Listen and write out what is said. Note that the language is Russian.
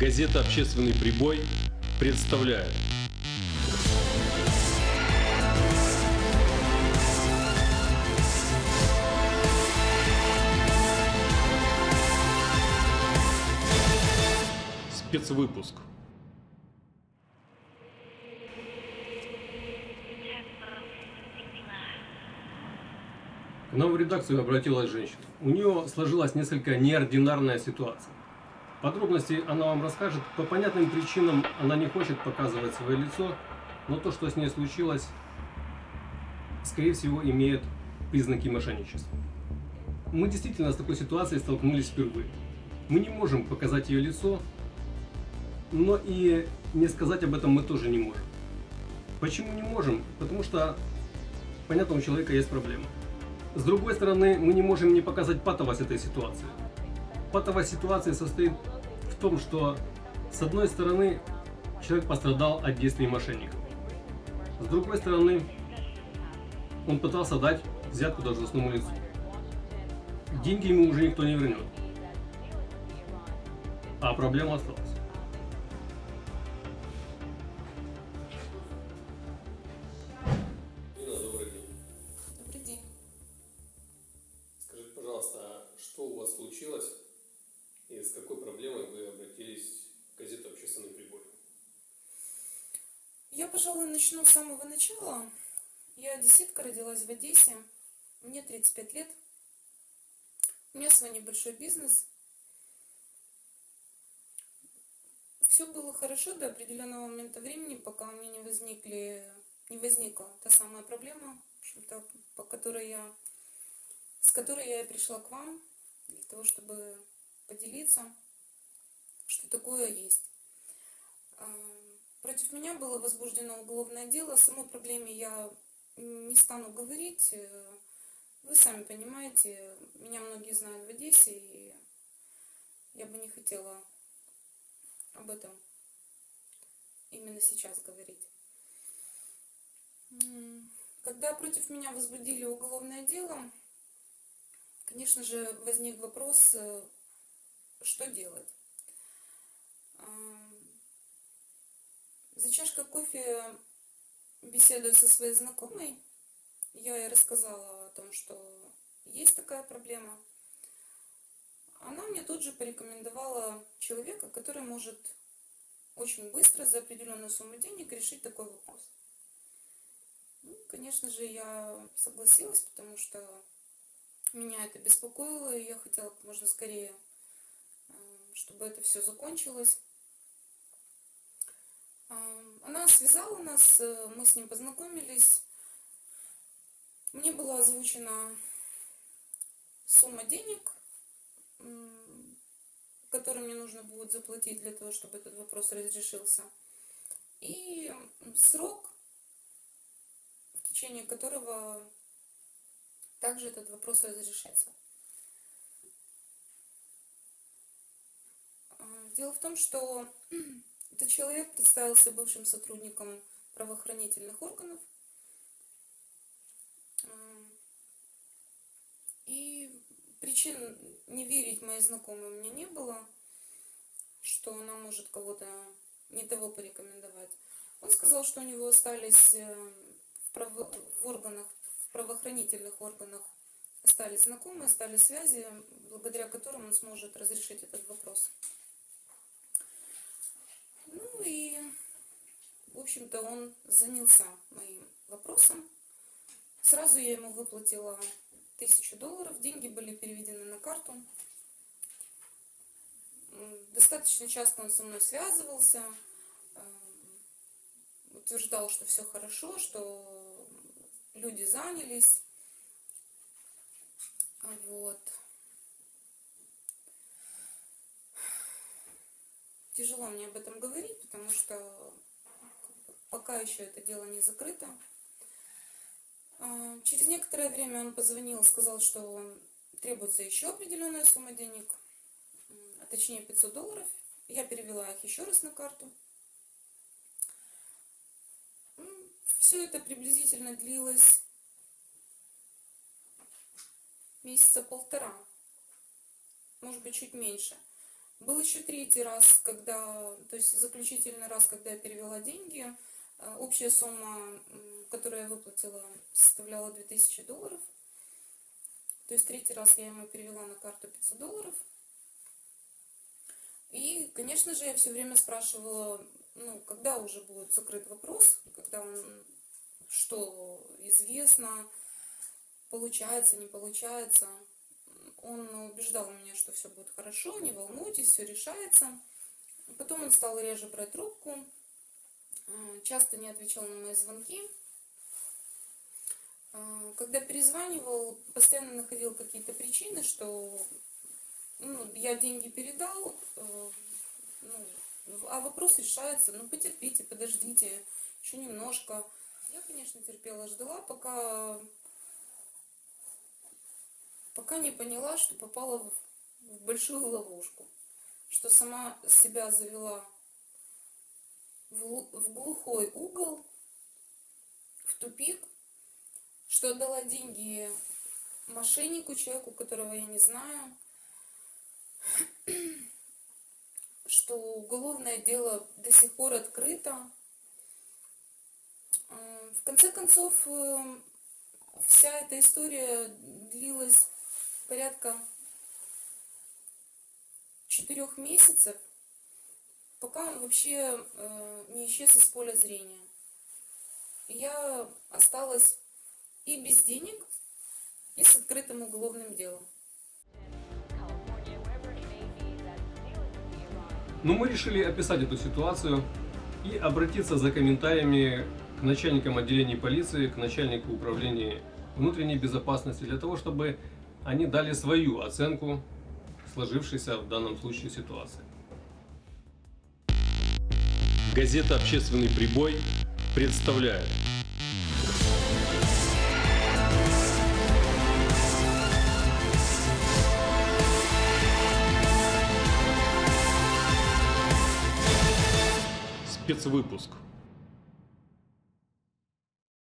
Газета «Общественный прибой» представляет. Спецвыпуск. К нам в редакцию обратилась женщина. У нее сложилась несколько неординарная ситуация. Подробности она вам расскажет. По понятным причинам она не хочет показывать свое лицо, но то, что с ней случилось, скорее всего, имеет признаки мошенничества. Мы действительно с такой ситуацией столкнулись впервые. Мы не можем показать ее лицо, но и не сказать об этом мы тоже не можем. Почему не можем? Потому что, понятно, у человека есть проблема. С другой стороны, мы не можем не показать патовость этой ситуации. Патовость ситуации состоит в том, что, с одной стороны, человек пострадал от действий мошенников. С другой стороны, он пытался дать взятку должностному лицу. Деньги ему уже никто не вернет. А проблема осталась. Добрый день. Скажите, пожалуйста, что у вас случилось? И с какой проблемой вы обратились в газету «Общественный прибой»? Я, пожалуй, начну с самого начала. Я одесситка, родилась в Одессе. Мне 35 лет. У меня свой небольшой бизнес. Все было хорошо до определенного момента времени, пока у меня не возникла та самая проблема, в общем-то, с которой я и пришла к вам, для того, чтобы поделиться, что такое есть. Против меня было возбуждено уголовное дело. О самой проблеме я не стану говорить. Вы сами понимаете, меня многие знают в Одессе, и я бы не хотела об этом именно сейчас говорить. Когда против меня возбудили уголовное дело, конечно же, возник вопрос, что делать. За чашкой кофе, беседуя со своей знакомой, я ей рассказала о том, что есть такая проблема. Она мне тут же порекомендовала человека, который может очень быстро за определенную сумму денег решить такой вопрос. Ну, конечно же, я согласилась, потому что меня это беспокоило, и я хотела как можно скорее, чтобы это все закончилось. Она связала нас, мы с ним познакомились. Мне была озвучена сумма денег, которую мне нужно будет заплатить для того, чтобы этот вопрос разрешился. И срок, в течение которого также этот вопрос разрешается. Дело в том, что этот человек представился бывшим сотрудником правоохранительных органов. И причин не верить моей знакомой у меня не было, что она может кого-то не того порекомендовать. Он сказал, что у него остались в правоохранительных органах знакомые, стали связи, благодаря которым он сможет разрешить этот вопрос. Ну и, в общем-то, он занялся моим вопросом. Сразу я ему выплатила $1000, деньги были переведены на карту. Достаточно часто он со мной связывался, утверждал, что все хорошо, что люди занялись. Вот. Тяжело мне об этом говорить, потому что пока еще это дело не закрыто. Через некоторое время он позвонил, сказал, что требуется еще определенная сумма денег, а точнее $500. Я перевела их еще раз на карту. Все это приблизительно длилось месяца полтора, может быть, чуть меньше. Был еще третий раз, когда, то есть заключительный раз, когда я перевела деньги. Общая сумма, которую я выплатила, составляла $2000. То есть третий раз я ему перевела на карту $500. И, конечно же, я все время спрашивала, ну, когда уже будет закрыт вопрос, когда он, что известно, получается, не получается. Он убеждал меня, что все будет хорошо, не волнуйтесь, все решается. Потом он стал реже брать трубку, часто не отвечал на мои звонки. Когда перезванивал, постоянно находил какие-то причины, что, ну, я деньги передал, а вопрос решается, ну, потерпите, подождите, еще немножко. Я, конечно, терпела, ждала, пока не поняла, что попала в большую ловушку, что сама себя завела в глухой угол, в тупик, что отдала деньги мошеннику, человеку, которого я не знаю, что уголовное дело до сих пор открыто. В конце концов, вся эта история длилась порядка 4 месяцев, пока он вообще не исчез из поля зрения. Я осталась и без денег, и с открытым уголовным делом. Но мы решили описать эту ситуацию и обратиться за комментариями к начальникам отделений полиции, к начальнику управления внутренней безопасности, для того, чтобы они дали свою оценку сложившейся в данном случае ситуации. Газета «Общественный прибой» представляет. Спецвыпуск.